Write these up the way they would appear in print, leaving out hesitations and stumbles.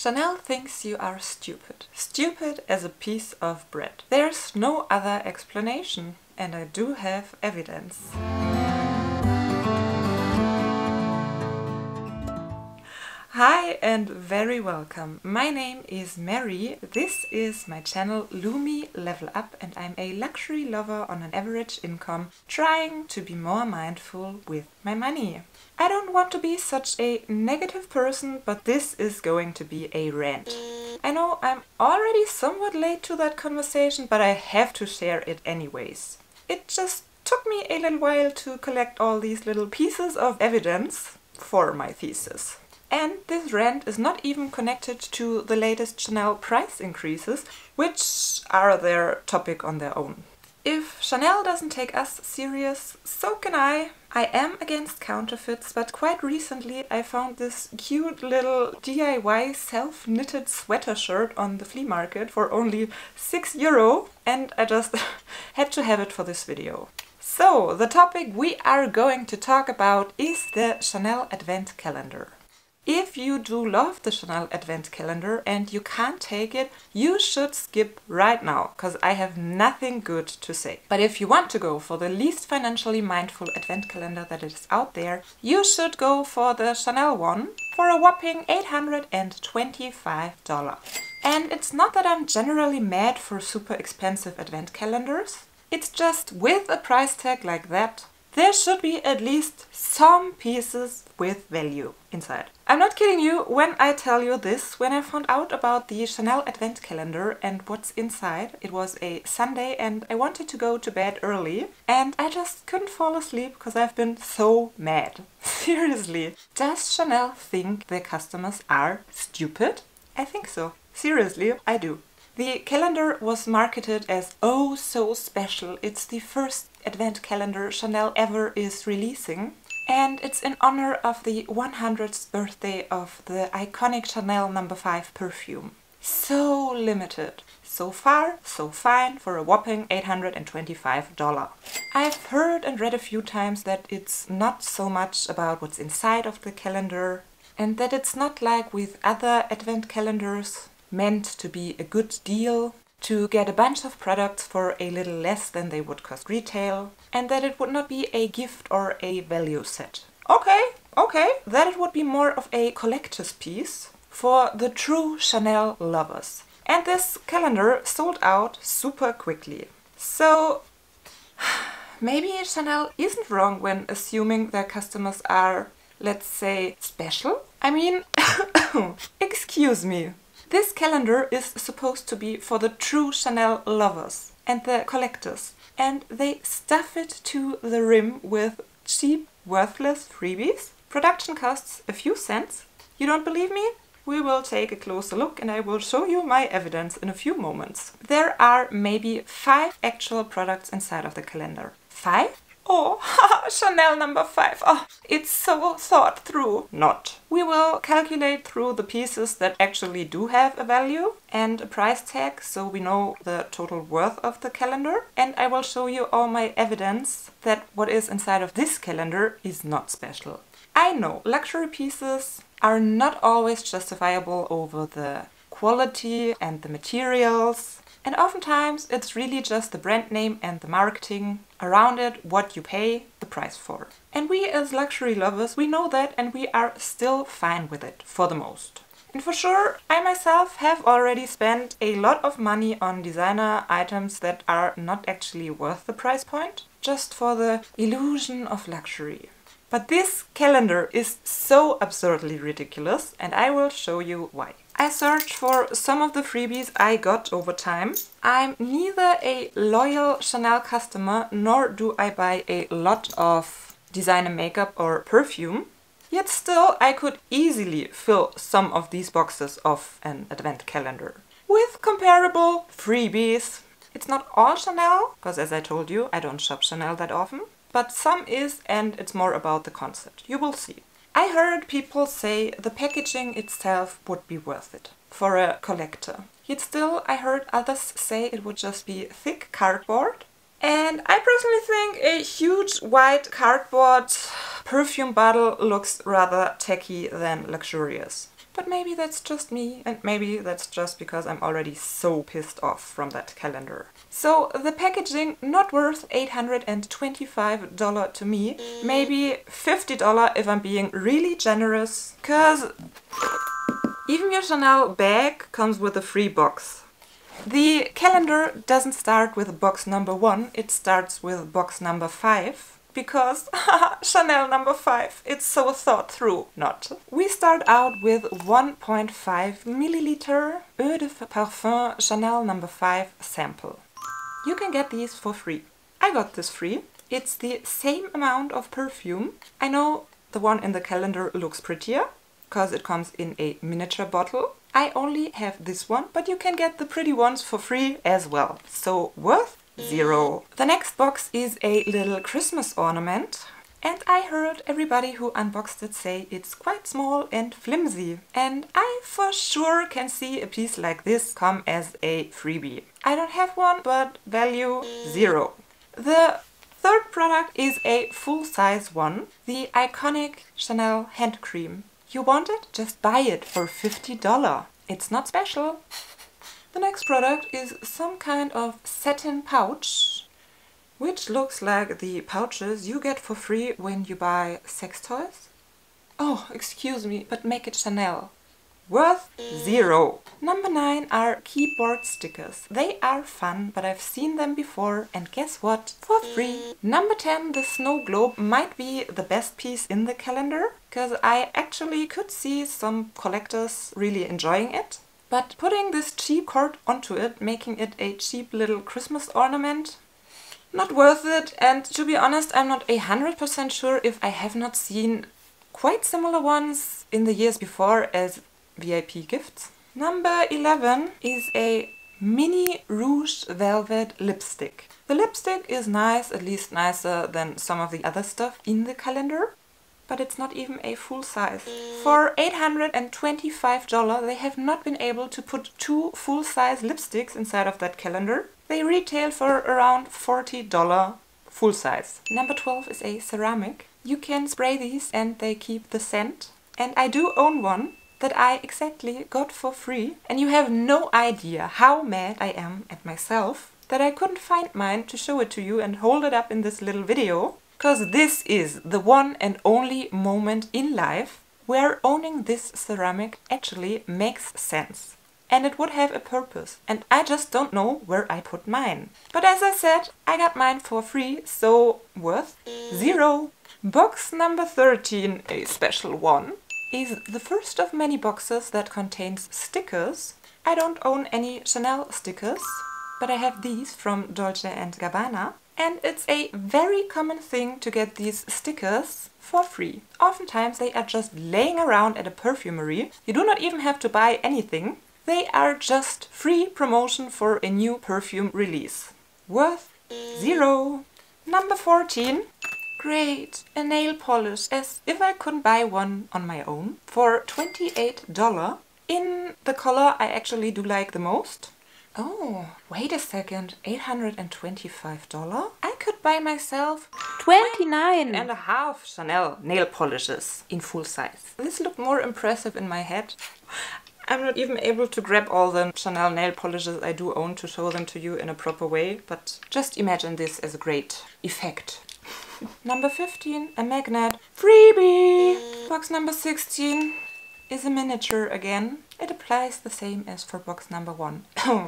Chanel thinks you are stupid. Stupid as a piece of bread. There's no other explanation, and I do have evidence. Hi and very welcome. My name is Mary. This is my channel LuMi LevelUp, and I'm a luxury lover on an average income trying to be more mindful with my money. I don't want to be such a negative person, but this is going to be a rant. I know I'm already somewhat late to that conversation, but I have to share it anyways. It just took me a little while to collect all these little pieces of evidence for my thesis. And this rant is not even connected to the latest Chanel price increases, which are their topic on their own. If Chanel doesn't take us serious, so can I. I am against counterfeits, but quite recently I found this cute little DIY self-knitted sweater shirt on the flea market for only €6, and I just had to have it for this video. So, the topic we are going to talk about is the Chanel Advent Calendar. If you do love the Chanel Advent Calendar and you can't take it, you should skip right now, because I have nothing good to say. But if you want to go for the least financially mindful Advent Calendar that is out there, you should go for the Chanel one for a whopping $825. And it's not that I'm generally mad for super expensive Advent Calendars, it's just with a price tag like that, there should be at least some pieces with value inside. I'm not kidding you when I tell you this. When I found out about the Chanel Advent Calendar and what's inside, it was a Sunday and I wanted to go to bed early and I just couldn't fall asleep because I've been so mad. Seriously. Does Chanel think their customers are stupid? I think so. Seriously, I do. The calendar was marketed as oh so special, it's the first Advent Calendar Chanel ever is releasing, and it's in honor of the 100th birthday of the iconic Chanel No. 5 perfume. So limited. So far, so fine for a whopping $825. I've heard and read a few times that it's not so much about what's inside of the calendar and that it's not like with other Advent calendars meant to be a good deal, to get a bunch of products for a little less than they would cost retail, and that it would not be a gift or a value set. Okay, that it would be more of a collector's piece for the true Chanel lovers. And this calendar sold out super quickly. So maybe Chanel isn't wrong when assuming their customers are, let's say, special? I mean, excuse me. This calendar is supposed to be for the true Chanel lovers and the collectors, and they stuff it to the rim with cheap, worthless freebies. Production costs a few cents. You don't believe me? We will take a closer look and I will show you my evidence in a few moments. There are maybe 5 actual products inside of the calendar. 5? Oh, Chanel No. 5. Oh, it's so thought through. Not. We will calculate through the pieces that actually do have a value and a price tag, so we know the total worth of the calendar. And I will show you all my evidence that what is inside of this calendar is not special. I know luxury pieces are not always justifiable over the quality and the materials. And oftentimes it's really just the brand name and the marketing around it, what you pay the price for. And we as luxury lovers, we know that and we are still fine with it for the most. And for sure, I myself have already spent a lot of money on designer items that are not actually worth the price point, just for the illusion of luxury. But this calendar is so absurdly ridiculous and I will show you why. I searched for some of the freebies I got over time. I'm neither a loyal Chanel customer nor do I buy a lot of designer makeup or perfume. Yet still I could easily fill some of these boxes of an Advent calendar with comparable freebies. It's not all Chanel, because as I told you, I don't shop Chanel that often. But some is, and it's more about the concept. You will see. I heard people say the packaging itself would be worth it for a collector. Yet still I heard others say it would just be thick cardboard. And I personally think a huge white cardboard perfume bottle looks rather tacky than luxurious. But maybe that's just me, and maybe that's just because I'm already so pissed off from that calendar. So the packaging, not worth $825 to me, maybe $50 if I'm being really generous, cause even your Chanel bag comes with a free box. The calendar doesn't start with box number 1, it starts with box number 5. Because Chanel No. 5, it's so thought through, not. We start out with 1.5 milliliter Eau de Parfum Chanel No. 5 sample. You can get these for free. I got this free. It's the same amount of perfume. I know the one in the calendar looks prettier, because it comes in a miniature bottle. I only have this one, but you can get the pretty ones for free as well. So worth $0. The next box is a little Christmas ornament, and I heard everybody who unboxed it say it's quite small and flimsy, and I for sure can see a piece like this come as a freebie. I don't have one, but value $0. The third product is a full-size one, the iconic Chanel hand cream. You want it? Just buy it for $50. It's not special. The next product is some kind of satin pouch, which looks like the pouches you get for free when you buy sex toys. Oh, excuse me, but make it Chanel. Worth $0. Number 9 are keyboard stickers. They are fun, but I've seen them before, and guess what? For free. Number 10, the snow globe might be the best piece in the calendar, because I actually could see some collectors really enjoying it. But putting this cheap cord onto it, making it a cheap little Christmas ornament, not worth it. And to be honest, I'm not 100% sure if I have not seen quite similar ones in the years before as VIP gifts. Number 11 is a mini rouge velvet lipstick. The lipstick is nice, at least nicer than some of the other stuff in the calendar. But it's not even a full size. For $825, they have not been able to put 2 full-size lipsticks inside of that calendar. They retail for around $40 full size. Number 12 is a ceramic. You can spray these and they keep the scent. And I do own one that I exactly got for free. And you have no idea how mad I am at myself that I couldn't find mine to show it to you and hold it up in this little video. Because this is the one and only moment in life where owning this ceramic actually makes sense. And it would have a purpose. And I just don't know where I put mine. But as I said, I got mine for free, so worth $0. Box number 13, a special one, is the first of many boxes that contains stickers. I don't own any Chanel stickers, but I have these from Dolce & Gabbana. And it's a very common thing to get these stickers for free. Oftentimes they are just laying around at a perfumery. You do not even have to buy anything. They are just free promotion for a new perfume release. Worth $0. Number 14. Great, a nail polish, as if I couldn't buy one on my own. For $28 in the color I actually do like the most. Oh, wait a second, $825? I could buy myself 29.5 Chanel nail polishes in full size. This looked more impressive in my head. I'm not even able to grab all the Chanel nail polishes I do own to show them to you in a proper way, but just imagine this as a great effect. Number 15, a magnet. Freebie! Box number 16 is a miniature again. It applies the same as for box number 1.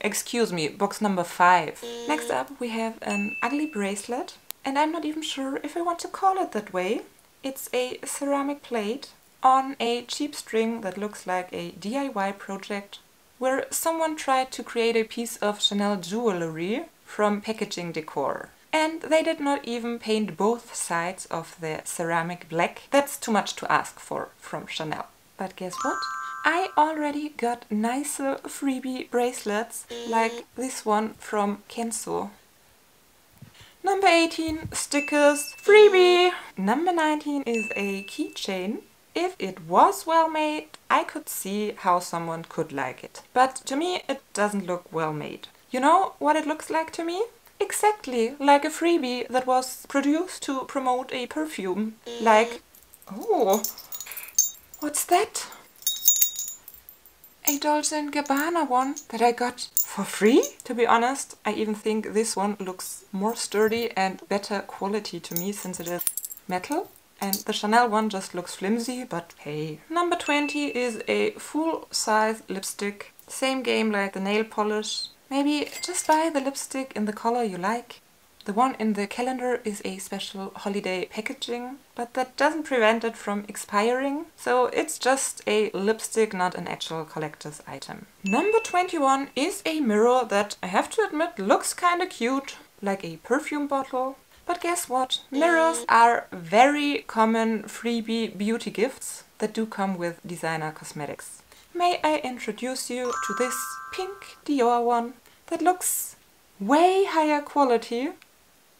Excuse me, box number 5. Next up we have an ugly bracelet, and I'm not even sure if I want to call it that way. It's a ceramic plate on a cheap string that looks like a DIY project where someone tried to create a piece of Chanel jewelry from packaging decor. And they did not even paint both sides of the ceramic black. That's too much to ask for from Chanel. But guess what? I already got nicer freebie bracelets, like this one from Kenzo. Number 18, stickers, freebie! Number 19 is a keychain. If it was well made, I could see how someone could like it. But to me, it doesn't look well made. You know what it looks like to me? Exactly like a freebie that was produced to promote a perfume. Like, oh, what's that? a Dolce & Gabbana one that I got for free. To be honest, I even think this one looks more sturdy and better quality to me since it is metal. And the Chanel one just looks flimsy, but hey. Number 20 is a full-size lipstick. Same game like the nail polish. Maybe just buy the lipstick in the color you like. The one in the calendar is a special holiday packaging, but that doesn't prevent it from expiring. So it's just a lipstick, not an actual collector's item. Number 21 is a mirror that I have to admit looks kinda cute, like a perfume bottle. But guess what? Mirrors are very common freebie beauty gifts that do come with designer cosmetics. May I introduce you to this pink Dior one that looks way higher quality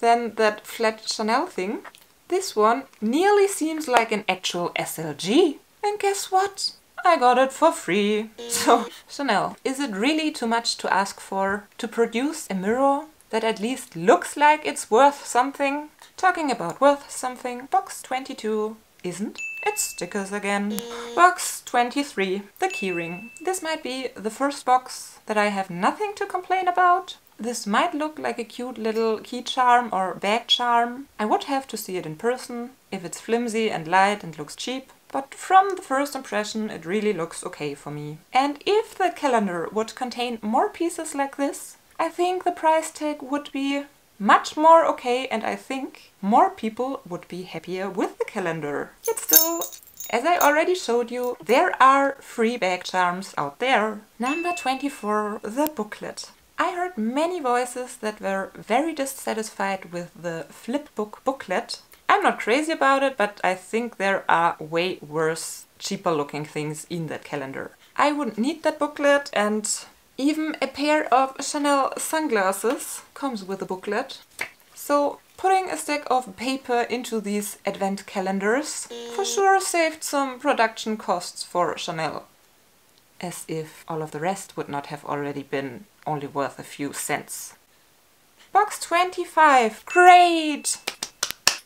than that flat Chanel thing. This one nearly seems like an actual SLG. And guess what? I got it for free. So, Chanel, is it really too much to ask for to produce a mirror that at least looks like it's worth something? Talking about worth something, box 22 isn't. It's stickers again. Box 23, the keyring. This might be the first box that I have nothing to complain about. This might look like a cute little key charm or bag charm. I would have to see it in person, if it's flimsy and light and looks cheap. But from the first impression, it really looks okay for me. And if the calendar would contain more pieces like this, I think the price tag would be much more okay, and I think more people would be happier with the calendar. Yet still, as I already showed you, there are free bag charms out there. Number 24, the booklet. I heard many voices that were very dissatisfied with the flipbook booklet. I'm not crazy about it, but I think there are way worse, cheaper looking things in that calendar. I wouldn't need that booklet, and even a pair of Chanel sunglasses comes with a booklet. So putting a stack of paper into these advent calendars for sure saved some production costs for Chanel. As if all of the rest would not have already been only worth a few cents. Box 25, great!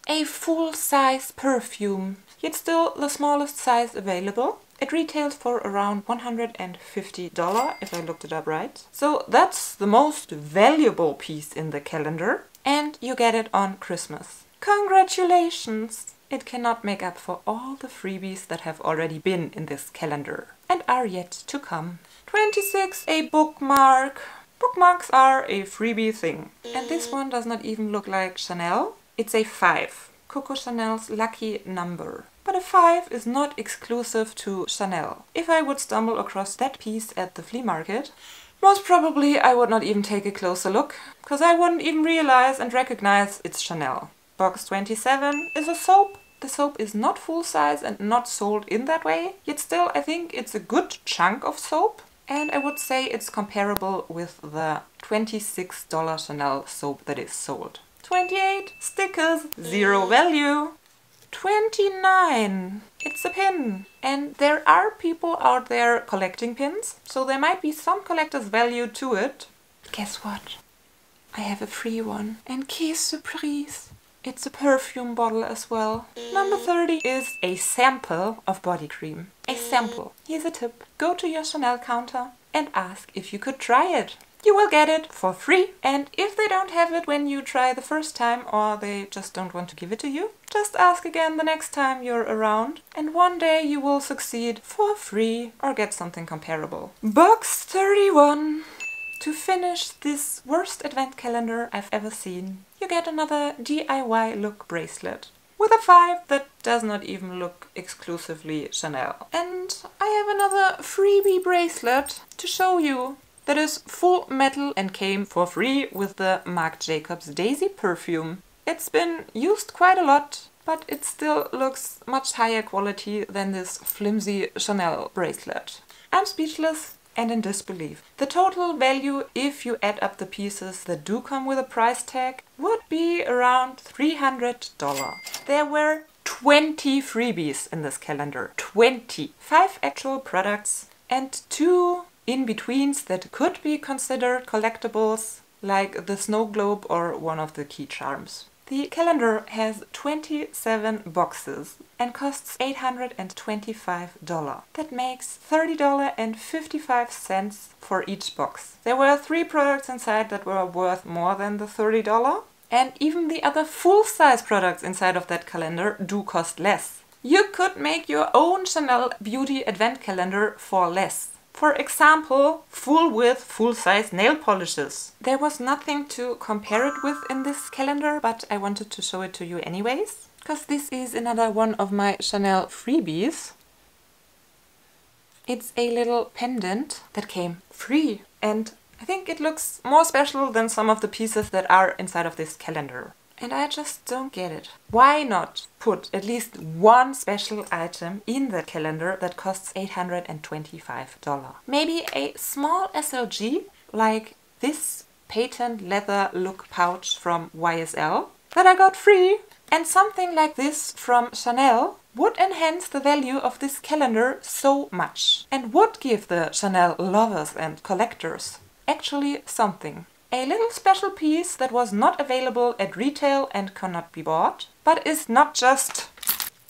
A full-size perfume, yet still the smallest size available. It retails for around $150 if I looked it up right. So that's the most valuable piece in the calendar, and you get it on Christmas. Congratulations! It cannot make up for all the freebies that have already been in this calendar and are yet to come. 26, a bookmark. Bookmarks are a freebie thing. And this one does not even look like Chanel. It's a 5. Coco Chanel's lucky number. But a 5 is not exclusive to Chanel. If I would stumble across that piece at the flea market, most probably I would not even take a closer look, because I wouldn't even realize and recognize it's Chanel. Box 27 is a soap. The soap is not full size and not sold in that way, yet still I think it's a good chunk of soap, and I would say it's comparable with the $26 Chanel soap that is sold. 28, stickers, zero value. 29, it's a pin, and there are people out there collecting pins, so there might be some collector's value to it. Guess what? I have a free one, and que surprise! It's a perfume bottle as well. Number 30 is a sample of body cream. A sample. Here's a tip. Go to your Chanel counter and ask if you could try it. You will get it for free, and if they don't have it when you try the first time, or they just don't want to give it to you, just ask again the next time you're around, and one day you will succeed for free or get something comparable. Box 31. To finish this worst advent calendar I've ever seen, you get another DIY look bracelet with a 5 that does not even look exclusively Chanel. And I have another freebie bracelet to show you. That is full metal and came for free with the Marc Jacobs Daisy perfume. It's been used quite a lot, but it still looks much higher quality than this flimsy Chanel bracelet. I'm speechless and in disbelief. The total value, if you add up the pieces that do come with a price tag, would be around $300. There were 20 freebies in this calendar. 20! 5 actual products and 2 in-betweens that could be considered collectibles, like the snow globe or one of the key charms. The calendar has 27 boxes and costs $825. That makes $30.55 for each box. There were 3 products inside that were worth more than the $30, and even the other full-size products inside of that calendar do cost less. You could make your own Chanel Beauty Advent Calendar for less. For example, full-width, full-size nail polishes. There was nothing to compare it with in this calendar, but I wanted to show it to you anyways, because this is another one of my Chanel freebies. It's a little pendant that came free, and I think it looks more special than some of the pieces that are inside of this calendar. And I just don't get it. Why not put at least one special item in the calendar that costs $825? Maybe a small SLG like this patent leather look pouch from YSL that I got free, and something like this from Chanel would enhance the value of this calendar so much and would give the Chanel lovers and collectors actually something. A little special piece that was not available at retail and cannot be bought, but is not just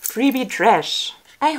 freebie trash. I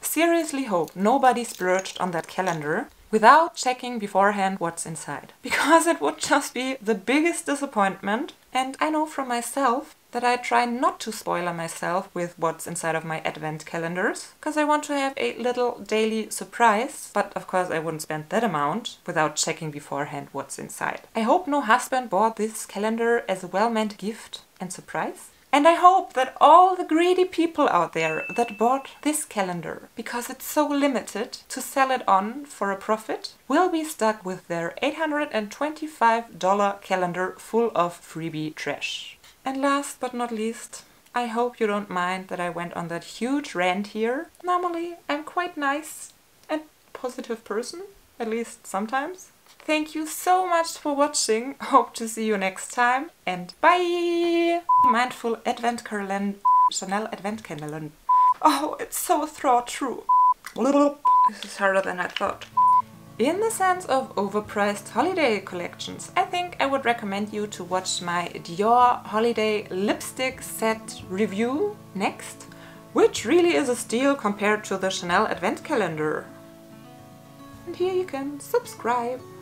seriously hope nobody splurged on that calendar without checking beforehand what's inside, because it would just be the biggest disappointment. And I know from myself that I try not to spoiler myself with what's inside of my advent calendars, because I want to have a little daily surprise, but of course I wouldn't spend that amount without checking beforehand what's inside. I hope no husband bought this calendar as a well-meant gift and surprise. And I hope that all the greedy people out there that bought this calendar, because it's so limited to sell it on for a profit, will be stuck with their $825 calendar full of freebie trash. And last but not least, I hope you don't mind that I went on that huge rant here. Normally, I'm quite nice and positive person, at least sometimes. Thank you so much for watching. Hope to see you next time, and bye! Mindful Advent Calendar, Chanel Advent Calendar. Oh, it's so thought true. This is harder than I thought. In the sense of overpriced holiday collections, I think I would recommend you to watch my Dior holiday lipstick set review next, which really is a steal compared to the Chanel Advent Calendar. And here you can subscribe.